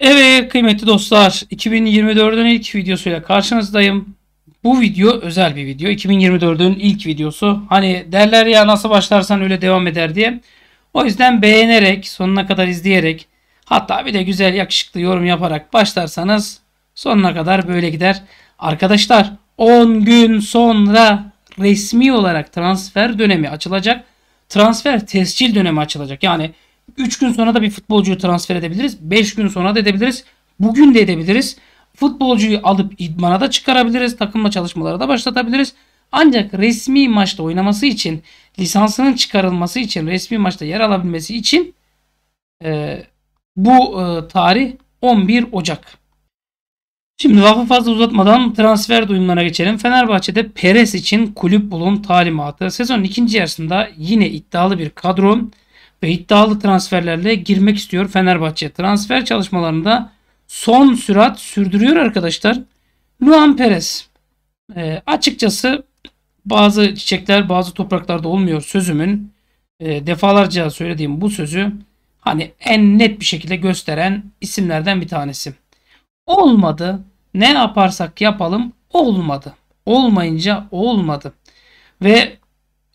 Evet kıymetli dostlar, 2024'ün ilk videosuyla karşınızdayım. Bu video özel bir video. 2024'ün ilk videosu. Hani derler ya, nasıl başlarsan öyle devam eder diye. O yüzden beğenerek, sonuna kadar izleyerek, hatta bir de güzel yakışıklı yorum yaparak başlarsanız sonuna kadar böyle gider. Arkadaşlar 10 gün sonra resmi olarak transfer dönemi açılacak. Transfer tescil dönemi açılacak. Yani 3 gün sonra da bir futbolcuyu transfer edebiliriz. 5 gün sonra da edebiliriz. Bugün de edebiliriz. Futbolcuyu alıp idmana da çıkarabiliriz. Takımla çalışmalara da başlatabiliriz. Ancak resmi maçta oynaması için, lisansının çıkarılması için, resmi maçta yer alabilmesi için bu tarih 11 Ocak. Şimdi lafı fazla uzatmadan transfer duyumlarına geçelim. Fenerbahçe'de Peres için kulüp bulun talimatı. Sezonun ikinci yarısında yine iddialı bir kadro ve iddialı transferlerle girmek istiyor Fenerbahçe. Transfer çalışmalarında son sürat sürdürüyor arkadaşlar. Luan Peres. Açıkçası bazı çiçekler bazı topraklarda olmuyor sözümün. Defalarca söylediğim bu sözü hani en net bir şekilde gösteren isimlerden bir tanesi. Olmadı. Ne yaparsak yapalım olmadı. Olmayınca olmadı. Ve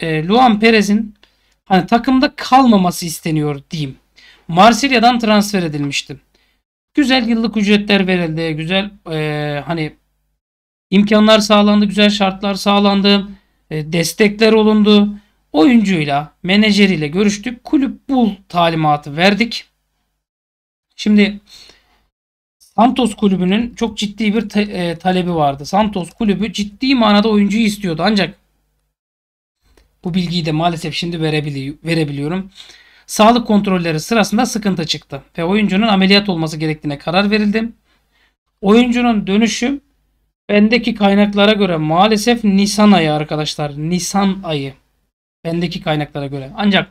Luan Peres'in hani takımda kalmaması isteniyor diyeyim. Marsilya'dan transfer edilmişti. Güzel yıllık ücretler verildi. Güzel hani imkanlar sağlandı. Güzel şartlar sağlandı. Destekler olundu. Oyuncuyla, menajeriyle görüştük. Kulüp bul talimatı verdik. Şimdi Santos kulübünün çok ciddi bir talebi vardı. Santos kulübü ciddi manada oyuncuyu istiyordu. Ancak bu bilgiyi de maalesef şimdi verebiliyorum. Sağlık kontrolleri sırasında sıkıntı çıktı ve oyuncunun ameliyat olması gerektiğine karar verildi. Oyuncunun dönüşü bendeki kaynaklara göre maalesef Nisan ayı arkadaşlar. Nisan ayı bendeki kaynaklara göre. Ancak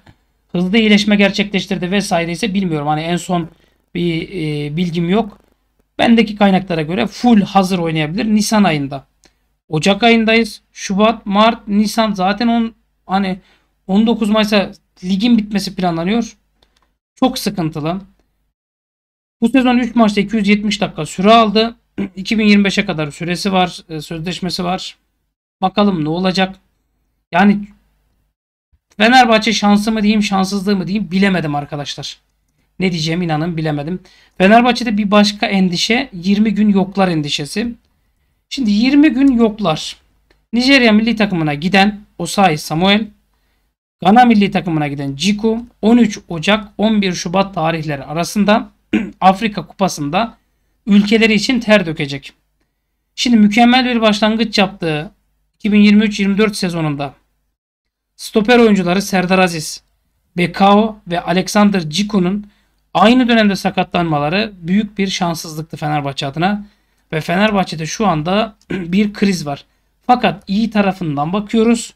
hızlı iyileşme gerçekleştirdi vesaire ise bilmiyorum. Hani en son bir bilgim yok. Bendeki kaynaklara göre full hazır oynayabilir Nisan ayında. Ocak ayındayız. Şubat, Mart, Nisan zaten hani 19 Mayıs'a ligin bitmesi planlanıyor. Çok sıkıntılı. Bu sezon 3 maçta 270 dakika süre aldı. 2025'e kadar süresi var. Sözleşmesi var. Bakalım ne olacak. Yani Fenerbahçe şansı mı diyeyim, şanssızlığı mı diyeyim bilemedim arkadaşlar. Ne diyeceğim inanın bilemedim. Fenerbahçe'de bir başka endişe 20 gün yoklar endişesi. Şimdi 20 gün yoklar. Nijerya milli takımına giden Osayi Samuel, Ghana milli takımına giden Djiku 13 Ocak 11 Şubat tarihleri arasında Afrika Kupası'nda ülkeleri için ter dökecek. Şimdi mükemmel bir başlangıç yaptığı 2023-24 sezonunda stoper oyuncuları Serdar Aziz, Becao ve Alexander Djiku'nun aynı dönemde sakatlanmaları büyük bir şanssızlıktı Fenerbahçe adına ve Fenerbahçe'de şu anda bir kriz var. Fakat iyi tarafından bakıyoruz.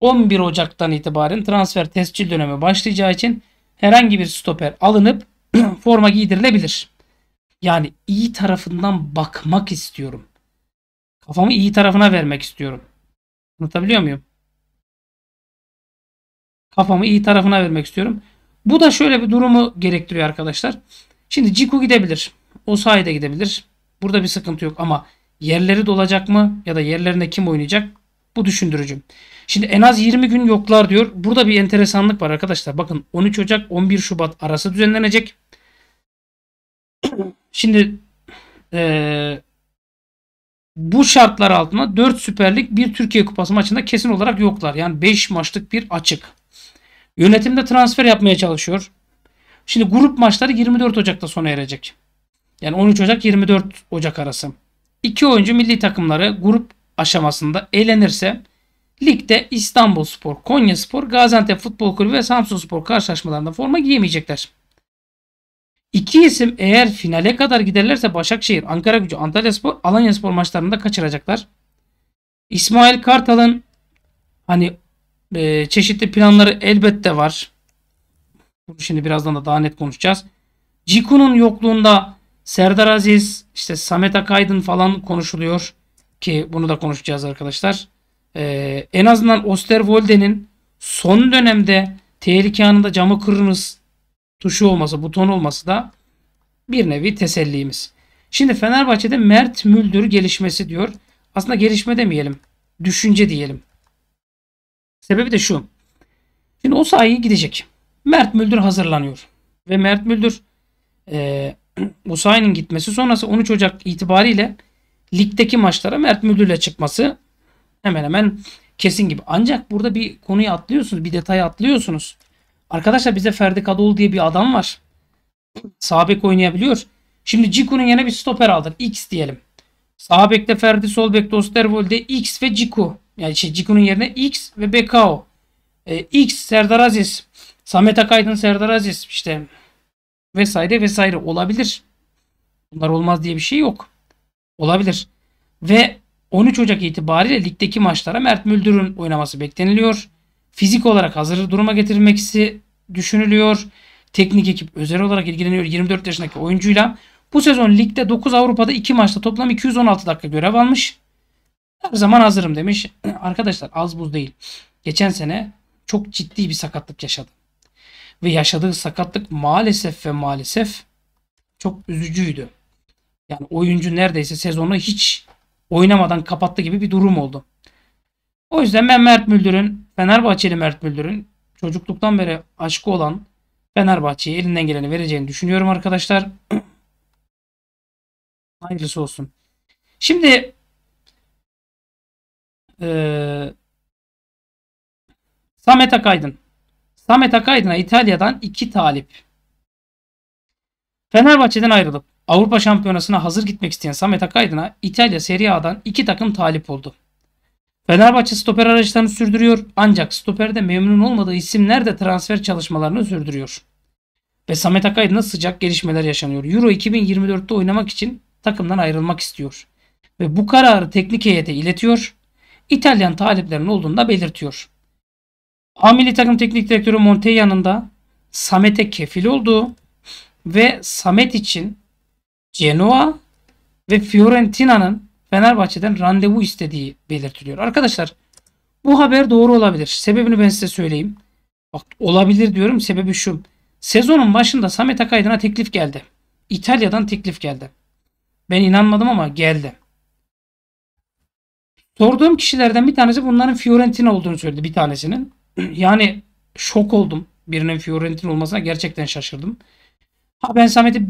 11 Ocak'tan itibaren transfer tescil dönemi başlayacağı için herhangi bir stoper alınıp forma giydirilebilir. Yani iyi tarafından bakmak istiyorum. Kafamı iyi tarafına vermek istiyorum. Anlatabiliyor muyum? Kafamı iyi tarafına vermek istiyorum. Bu da şöyle bir durumu gerektiriyor arkadaşlar. Şimdi Djiku gidebilir. Osayi de gidebilir. Burada bir sıkıntı yok ama yerleri dolacak mı? Ya da yerlerine kim oynayacak? Bu düşündürücü. Şimdi en az 20 gün yoklar diyor. Burada bir enteresanlık var arkadaşlar. Bakın 13 Ocak 11 Şubat arası düzenlenecek. Şimdi bu şartlar altında 4 Süperlik bir Türkiye Kupası maçında kesin olarak yoklar. Yani 5 maçlık bir açık. Yönetimde transfer yapmaya çalışıyor. Şimdi grup maçları 24 Ocak'ta sona erecek. Yani 13 Ocak 24 Ocak arası. 2 oyuncu milli takımları grup aşamasında elenirse ligde İstanbulspor, Konya Spor, Gaziantep Futbol Kulübü ve Samsun Spor karşılaşmalarında forma giyemeyecekler. 2 isim eğer finale kadar giderlerse Başakşehir, Ankara Gücü, Antalyaspor, Alanyaspor maçlarında kaçıracaklar. İsmail Kartal'ın hani çeşitli planları elbette var. Bunu şimdi birazdan da daha net konuşacağız. Djiku'nun yokluğunda Serdar Aziz, işte Samet Akaydın falan konuşuluyor ki bunu da konuşacağız arkadaşlar. En azından Oosterwolde'nin son dönemde tehlike anında camı kırınız tuşu olması, buton olması da bir nevi tesellimiz. Şimdi Fenerbahçe'de Mert Müldür gelişmesi diyor. Aslında gelişme demeyelim. Düşünce diyelim. Sebebi de şu. Şimdi Osayi gidecek. Mert Müldür hazırlanıyor. Ve Mert Müldür Osayi'nin gitmesi sonrası 13 Ocak itibariyle ligdeki maçlara Mert Müldür'le çıkması hemen hemen kesin gibi. Ancak burada bir konuyu atlıyorsunuz. Bir detayı atlıyorsunuz. Arkadaşlar bize Ferdi Kadıoğlu diye bir adam var. Sağ bek oynayabiliyor. Şimdi Djiku'nun yerine bir stoper aldık. X diyelim. Sağ bekte Ferdi, sol bekte Oosterwolde, X ve Djiku. Yani Djiku'nun yerine X ve Becao. X Serdar Aziz. Samet Akaydın, Serdar Aziz işte vesaire vesaire olabilir. Bunlar olmaz diye bir şey yok. Olabilir. Ve 13 Ocak itibariyle ligdeki maçlara Mert Müldür'ün oynaması bekleniliyor. Fizik olarak hazır duruma getirmeksi düşünülüyor. Teknik ekip özel olarak ilgileniyor 24 yaşındaki oyuncuyla. Bu sezon ligde 9 Avrupa'da 2 maçta toplam 216 dakika görev almış. Her zaman hazırım demiş. Arkadaşlar az buz değil. Geçen sene çok ciddi bir sakatlık yaşadı. Ve yaşadığı sakatlık maalesef ve maalesef çok üzücüydü. Yani oyuncu neredeyse sezonu hiç oynamadan kapattı gibi bir durum oldu. O yüzden ben Mert Müldür'ün, Fenerbahçeli Mert Müldür'ün çocukluktan beri aşkı olan Fenerbahçe'ye elinden geleni vereceğini düşünüyorum arkadaşlar. Hayırlısı olsun. Şimdi Samet Akaydın. Samet Akaydın'a İtalya'dan 2 talip. Fenerbahçe'den ayrılıp Avrupa Şampiyonası'na hazır gitmek isteyen Samet Akaydın'a İtalya Serie A'dan 2 takım talip oldu. Fenerbahçe stoper arayışlarını sürdürüyor ancak stoperde memnun olmadığı isimler de transfer çalışmalarını sürdürüyor. Ve Samet Akaydın'da sıcak gelişmeler yaşanıyor. Euro 2024'te oynamak için takımdan ayrılmak istiyor. Ve bu kararı teknik heyete iletiyor. İtalyan taliplerinin olduğunu da belirtiyor. A milli takım teknik direktörü Montella'nın da Samet'e kefil olduğu ve Samet için Genoa ve Fiorentina'nın Fenerbahçe'den randevu istediği belirtiliyor. Arkadaşlar bu haber doğru olabilir. Sebebini ben size söyleyeyim. Bak olabilir diyorum, sebebi şu. Sezonun başında Samet Akaydın'a teklif geldi. İtalya'dan teklif geldi. Ben inanmadım ama geldi. Sorduğum kişilerden bir tanesi bunların Fiorentina olduğunu söyledi, bir tanesinin. Yani şok oldum. Birinin Fiorentina olmasına gerçekten şaşırdım. Ha ben Samet'i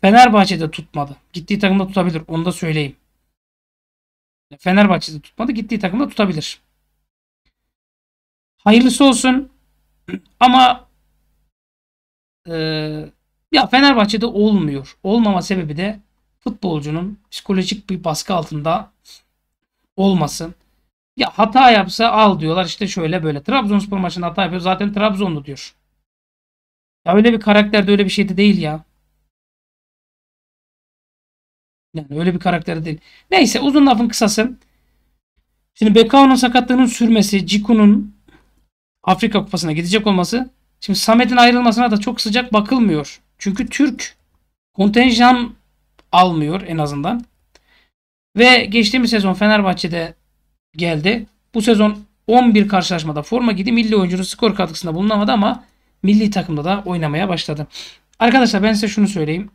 Fenerbahçe'de tutmadı. Gittiği takımda tutabilir. Onu da söyleyeyim. Fenerbahçe'de tutmadı. Gittiği takımda tutabilir. Hayırlısı olsun. Ama ya Fenerbahçe'de olmuyor. Olmama sebebi de futbolcunun psikolojik bir baskı altında olması. Ya hata yapsa al diyorlar işte şöyle böyle. Trabzonspor maçında hata yapıyor. Zaten Trabzonlu diyor. Ya öyle bir karakterde öyle bir şey de değil ya. Yani öyle bir karakter değil. Neyse uzun lafın kısası. Şimdi Becao'nun sakatlığının sürmesi, Djiku'nun Afrika Kupası'na gidecek olması. Şimdi Samet'in ayrılmasına da çok sıcak bakılmıyor. Çünkü Türk kontenjan almıyor en azından. Ve geçtiğimiz sezon Fenerbahçe'de geldi. Bu sezon 11 karşılaşmada forma giydi. Milli oyuncunun skor katkısında bulunamadı ama milli takımda da oynamaya başladı. Arkadaşlar ben size şunu söyleyeyim.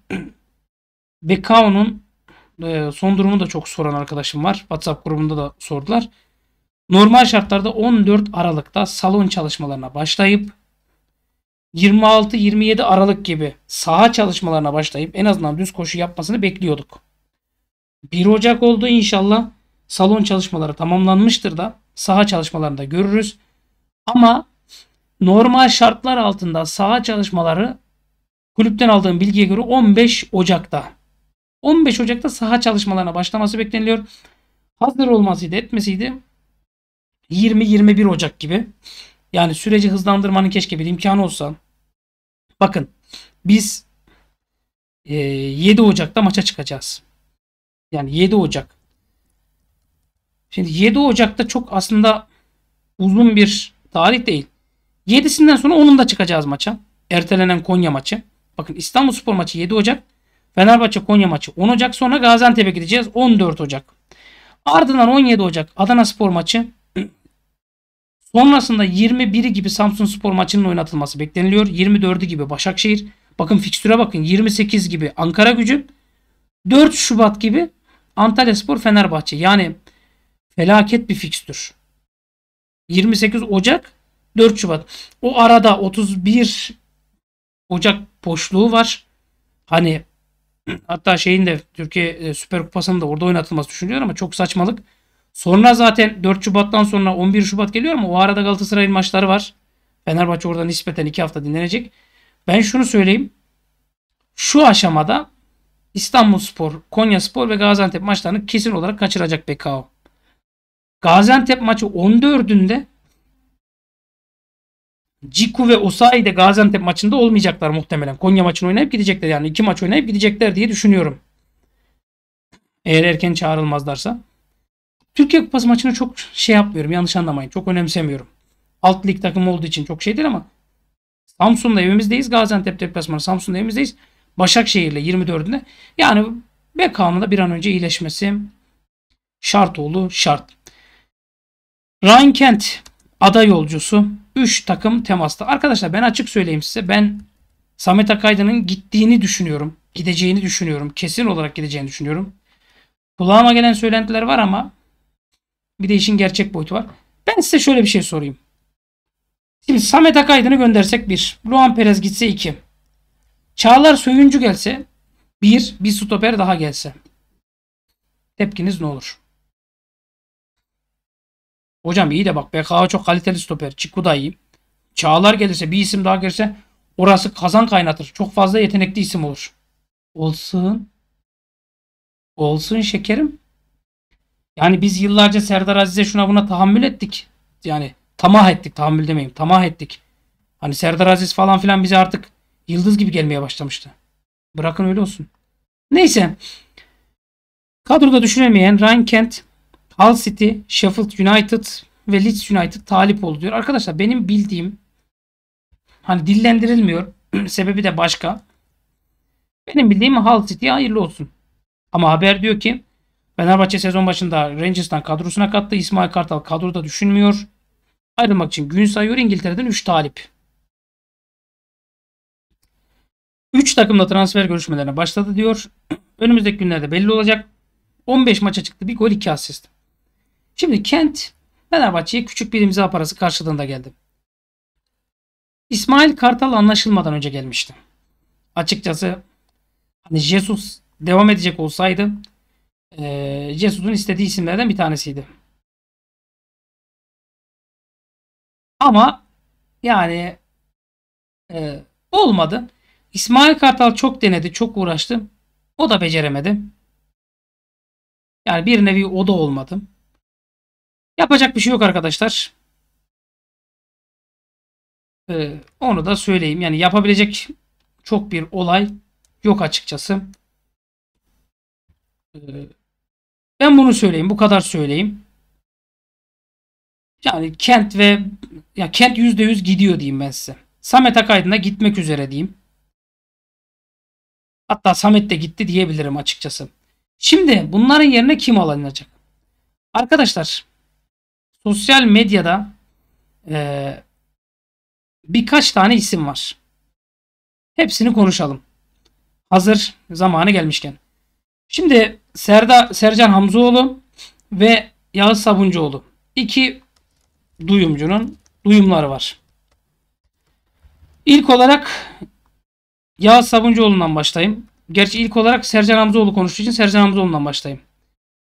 Becao'nun son durumu da çok soran arkadaşım var. WhatsApp grubunda da sordular. Normal şartlarda 14 Aralık'ta salon çalışmalarına başlayıp 26-27 Aralık gibi saha çalışmalarına başlayıp en azından düz koşu yapmasını bekliyorduk. 1 Ocak oldu, inşallah salon çalışmaları tamamlanmıştır da saha çalışmalarını da görürüz. Ama normal şartlar altında saha çalışmaları kulüpten aldığım bilgiye göre 15 Ocak'ta. 15 Ocak'ta saha çalışmalarına başlaması bekleniliyor. Hazır olmasıydı, etmesiydi 20-21 Ocak gibi. Yani süreci hızlandırmanın keşke bir imkanı olsa. Bakın biz 7 Ocak'ta maça çıkacağız. Yani 7 Ocak. Şimdi 7 Ocak'ta çok aslında uzun bir tarih değil. 7'sinden sonra 10'unda çıkacağız maça. Ertelenen Konya maçı. Bakın İstanbulspor maçı 7 Ocak. Fenerbahçe Konya maçı 10 Ocak. Sonra Gaziantep'e gideceğiz 14 Ocak. Ardından 17 Ocak Adanaspor maçı. Sonrasında 21'i gibi Samsun Spor maçının oynatılması bekleniliyor. 24'ü gibi Başakşehir. Bakın fikstüre bakın. 28 gibi Ankara Gücü, 4 Şubat gibi Antalyaspor, Fenerbahçe. Yani felaket bir fikstür. 28 Ocak, 4 Şubat. O arada 31 Ocak boşluğu var. Hani hatta şeyin de Türkiye Süper Kupası'nın da orada oynatılması düşünülüyor ama çok saçmalık. Sonra zaten 4 Şubat'tan sonra 11 Şubat geliyor ama o arada Galatasaray'ın maçları var. Fenerbahçe orada nispeten 2 hafta dinlenecek. Ben şunu söyleyeyim. Şu aşamada İstanbulspor, Konya Spor ve Gaziantep maçlarını kesin olarak kaçıracak Becao. Gaziantep maçı 14'ünde Djiku ve Osayi de Gaziantep maçında olmayacaklar muhtemelen. Konya maçını oynayıp gidecekler. Yani 2 maç oynayıp gidecekler diye düşünüyorum. Eğer erken çağrılmazlarsa. Türkiye Kupası maçını çok şey yapmıyorum. Yanlış anlamayın. Çok önemsemiyorum. Alt lig takımı olduğu için çok şey değil ama Samsun'da evimizdeyiz. Gaziantep deplasmanı, Samsun'da evimizdeyiz. Başakşehir'le 24'ünde. Yani Becao'nun da bir an önce iyileşmesi şart. Ryan Kent ada yolcusu. 3 takım temasta. Arkadaşlar ben açık söyleyeyim size. Ben Samet Akaydın'ın gittiğini düşünüyorum. Gideceğini düşünüyorum. Kesin olarak gideceğini düşünüyorum. Kulağıma gelen söylentiler var ama bir de işin gerçek boyutu var. Ben size şöyle bir şey sorayım. Şimdi Samet Akaydın'ı göndersek 1. Luan Peres gitse 2. Çağlar Söyüncü gelse 1. Bir stoper daha gelse. Tepkiniz ne olur? Hocam iyi de bak Becao çok kaliteli stoper. Djiku da iyi. Çağlar gelirse, bir isim daha gelirse orası kazan kaynatır. Çok fazla yetenekli isim olur. Olsun. Olsun şekerim. Yani biz yıllarca Serdar Aziz'e şuna buna tahammül ettik. Yani tamah ettik. Tahammül demeyeyim. Tamah ettik. Hani Serdar Aziz falan filan bize artık yıldız gibi gelmeye başlamıştı. Bırakın öyle olsun. Neyse. Kadroda düşünemeyen Ryan Kent, Hull City, Sheffield United ve Leeds United talip oldu diyor. Arkadaşlar benim bildiğim, hani dillendirilmiyor. Sebebi de başka. Benim bildiğim Hull City'ye hayırlı olsun. Ama haber diyor ki Fenerbahçe sezon başında Rangers'tan kadrosuna kattı. İsmail Kartal kadroda düşünmüyor. Ayrılmak için gün sayıyor. İngiltere'den 3 talip. 3 takımla transfer görüşmelerine başladı diyor. Önümüzdeki günlerde belli olacak. 15 maça çıktı. 1 gol 2 asist. Şimdi Kent Fenerbahçe'ye küçük bir imza parası karşılığında geldi. İsmail Kartal anlaşılmadan önce gelmişti. Açıkçası hani Jesus devam edecek olsaydı Jesus'un istediği isimlerden bir tanesiydi. Ama yani olmadı. İsmail Kartal çok denedi, çok uğraştı. O da beceremedi. Yani bir nevi o da olmadı. Yapacak bir şey yok arkadaşlar. Onu da söyleyeyim. Yani yapabilecek çok bir olay yok açıkçası. Ben bunu söyleyeyim. Bu kadar söyleyeyim. Yani Kent ve ya Kent %100 gidiyor diyeyim ben size. Samet Akaydın'a gitmek üzere diyeyim. Hatta Samet de gitti diyebilirim açıkçası. Şimdi bunların yerine kim alınacak? Arkadaşlar sosyal medyada birkaç tane isim var. Hepsini konuşalım. Hazır zamanı gelmişken. Şimdi Sercan Hamzaoğlu ve Yağız Sabuncuoğlu. 2 duyumcunun duyumları var. İlk olarak Yağız Sabuncuoğlu'ndan başlayayım. Gerçi ilk olarak Sercan Hamzaoğlu konuştuğu için Sercan Hamzaoğlu'ndan başlayayım.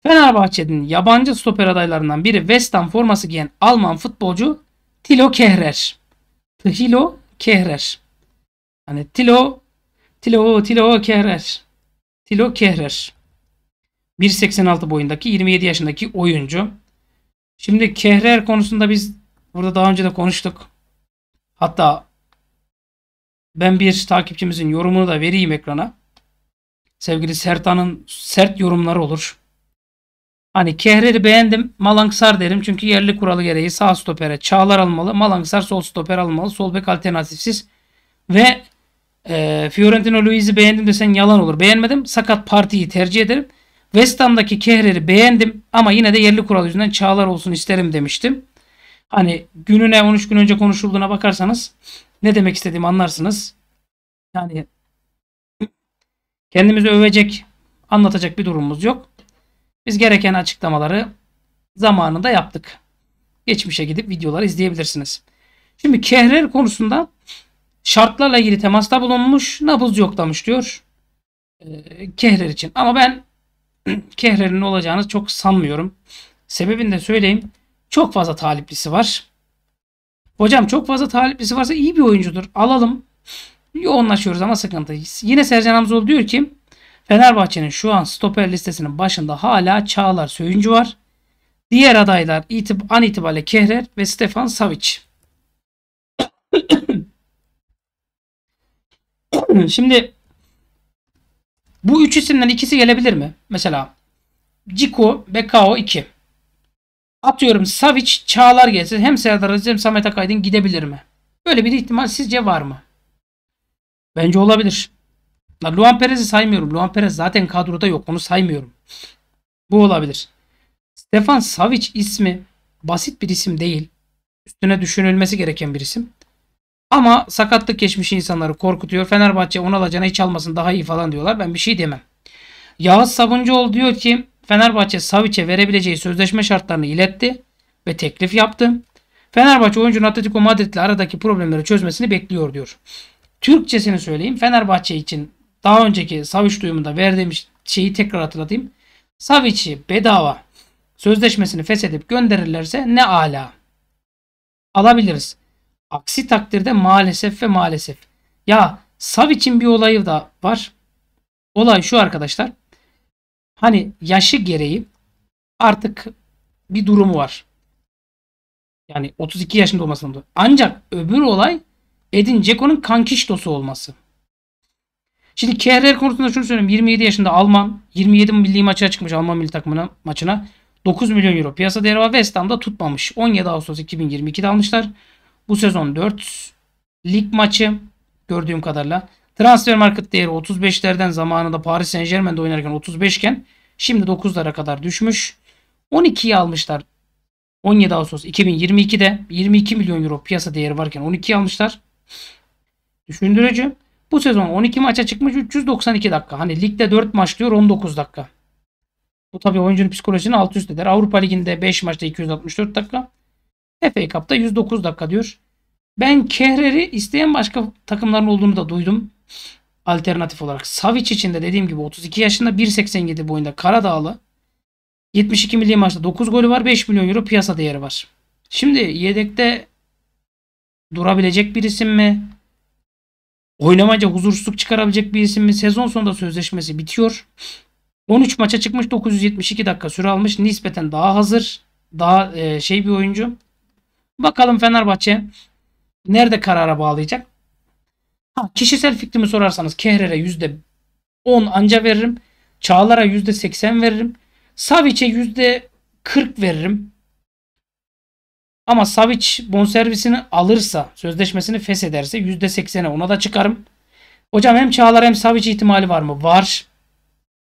Fenerbahçe'nin yabancı stoper adaylarından biri West Ham forması giyen Alman futbolcu Thilo Kehrer. Thilo Kehrer. Hani Thilo Kehrer. 1.86 boyundaki 27 yaşındaki oyuncu. Şimdi Kehrer konusunda biz burada daha önce de konuştuk. Hatta ben bir takipçimizin yorumunu da vereyim ekrana. Sevgili Sertan'ın sert yorumları olur. Hani Kehrer'i beğendim, Malangsar derim. Çünkü yerli kuralı gereği sağ stopere Çağlar almalı. Malangsar sol stoper almalı. Sol bek alternatifsiz. Ve Fiorentina Luiz'i beğendim desen yalan olur. Beğenmedim. Sakat partiyi tercih ederim. West Ham'daki Kehrer'i beğendim. Ama yine de yerli kural yüzünden Çağlar olsun isterim demiştim. Hani gününe 13 gün önce konuşulduğuna bakarsanız ne demek istediğimi anlarsınız. Yani Kendimizi övecek, anlatacak bir durumumuz yok. Biz gereken açıklamaları zamanında yaptık. Geçmişe gidip videoları izleyebilirsiniz. Şimdi Kehrer konusunda şartlarla ilgili temasta bulunmuş, nabız yoklamış diyor Kehrer için. Ama ben Kehrer'in olacağını çok sanmıyorum. Sebebini de söyleyeyim. Çok fazla taliplisi var. Hocam çok fazla taliplisi varsa iyi bir oyuncudur. Alalım. Yoğunlaşıyoruz ama sıkıntıyız. Yine Sercan Hamzaoğlu diyor ki Fenerbahçe'nin şu an stoper listesinin başında hala Çağlar Söyüncü var. Diğer adaylar an itibariyle Kehrer ve Stefan Savić. Şimdi bu üç isimden ikisi gelebilir mi? Mesela Djiku, Becao 2. Atıyorum Savić, Çağlar gelse hem Serdar Aziz hem Samet Akaydın gidebilir mi? Böyle bir ihtimal sizce var mı? Bence olabilir. Luan Peres'i saymıyorum. Luan Peres zaten kadroda yok. Onu saymıyorum. Bu olabilir. Stefan Savić ismi basit bir isim değil. Üstüne düşünülmesi gereken bir isim. Ama sakatlık geçmişi insanları korkutuyor. Fenerbahçe onu alacağına hiç almasın daha iyi falan diyorlar. Ben bir şey demem. Yağız Sabuncuoğlu diyor ki Fenerbahçe Savic'e verebileceği sözleşme şartlarını iletti ve teklif yaptı. Fenerbahçe oyuncunun Atletico Madrid'le aradaki problemleri çözmesini bekliyor diyor. Türkçesini söyleyeyim. Fenerbahçe için daha önceki Savić duyumunda verdiğim şeyi tekrar hatırlatayım. Savic'i bedava sözleşmesini feshedip gönderirlerse ne ala. Alabiliriz. Aksi takdirde maalesef ve maalesef. Ya Savic'in bir olayı da var. Olay şu arkadaşlar. Hani yaşı gereği artık bir durumu var. Yani 32 yaşında olması lazım. Ancak öbür olay Edin Dzeko'nun kankiştosu olması. Şimdi Kehrer konusunda şunu söyleyeyim. 27 yaşında Alman. 27 milli maçına çıkmış Alman milli takımına maçına. 9 milyon euro piyasa değeri var. West Ham'da tutmamış. 17 Ağustos 2022'de almışlar. Bu sezon 4 lig maçı gördüğüm kadarıyla. Transfer market değeri 35'lerden zamanında Paris Saint Germain'de oynarken 35 iken şimdi 9'lara kadar düşmüş. 12'yi almışlar. 17 Ağustos 2022'de 22 milyon euro piyasa değeri varken 12'yi almışlar. Düşündürücü. Bu sezon 12 maça çıkmış 392 dakika. Hani ligde 4 maç diyor 19 dakika. Bu tabii oyuncunun psikolojisini alt üst eder. Avrupa Ligi'nde 5 maçta 264 dakika. FA Cup'ta 109 dakika diyor. Ben Kehrer'i isteyen başka takımların olduğunu da duydum. Alternatif olarak. Savić için de dediğim gibi 32 yaşında 1.87 boyunda Karadağlı. 72 milli maçta 9 golü var. 5 milyon euro piyasa değeri var. Şimdi yedekte durabilecek bir isim mi? Oynamaca huzursuzluk çıkarabilecek bir isim mi? Sezon sonunda sözleşmesi bitiyor. 13 maça çıkmış. 972 dakika süre almış. Nispeten daha hazır. Daha bir oyuncu. Bakalım Fenerbahçe nerede karara bağlayacak? Kişisel fikrimi sorarsanız Kehrer'e %10 anca veririm. Çağlar'a %80 veririm. Savic'e %40 veririm. Ama Savić bonservisini alırsa, sözleşmesini feshederse %80'e ona da çıkarım. Hocam hem Çağlar hem Savić ihtimali var mı? Var.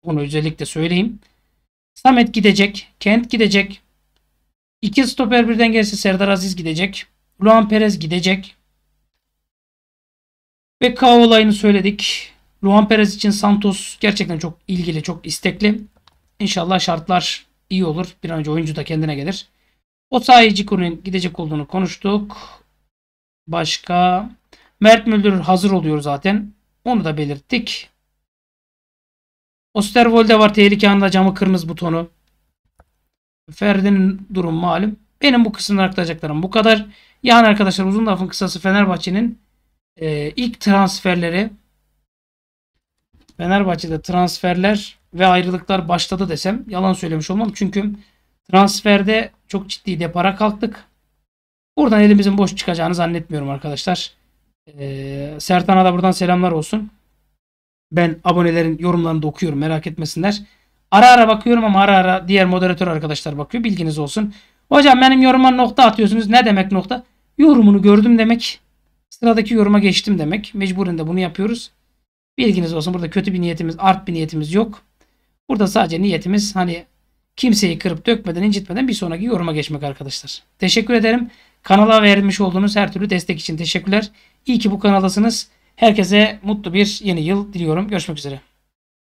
Bunu özellikle söyleyeyim. Samet gidecek. Kent gidecek. 2 stoper birden gelirse Serdar Aziz gidecek. Luan Peres gidecek. Becao olayını söyledik. Luan Peres için Santos gerçekten çok ilgili, çok istekli. İnşallah şartlar iyi olur. Bir an önce oyuncu da kendine gelir. Osayi Samuel'in gidecek olduğunu konuştuk. Başka. Mert Müldür hazır oluyor zaten. Onu da belirttik. Oosterwolde var. Tehlike anında camı kırmızı butonu. Ferdi'nin durum malum. Benim bu kısımdan aktaracaklarım bu kadar. Yani arkadaşlar uzun lafın kısası Fenerbahçe'nin ilk transferleri. Fenerbahçe'de transferler ve ayrılıklar başladı desem yalan söylemiş olmam. Çünkü transferde çok ciddi depara kalktık. Buradan elimizin boş çıkacağını zannetmiyorum arkadaşlar. Sertan'a da buradan selamlar olsun. Ben abonelerin yorumlarını da okuyorum, merak etmesinler. Ara ara bakıyorum ama ara ara diğer moderatör arkadaşlar bakıyor. Bilginiz olsun. Hocam benim yoruma nokta atıyorsunuz. Ne demek nokta? Yorumunu gördüm demek. Sıradaki yoruma geçtim demek. Mecburen de bunu yapıyoruz. Bilginiz olsun. Burada kötü bir niyetimiz, art bir niyetimiz yok. Burada sadece niyetimiz hani kimseyi kırıp dökmeden, incitmeden bir sonraki yoruma geçmek arkadaşlar. Teşekkür ederim. Kanala vermiş olduğunuz her türlü destek için teşekkürler. İyi ki bu kanaldasınız. Herkese mutlu bir yeni yıl diliyorum. Görüşmek üzere.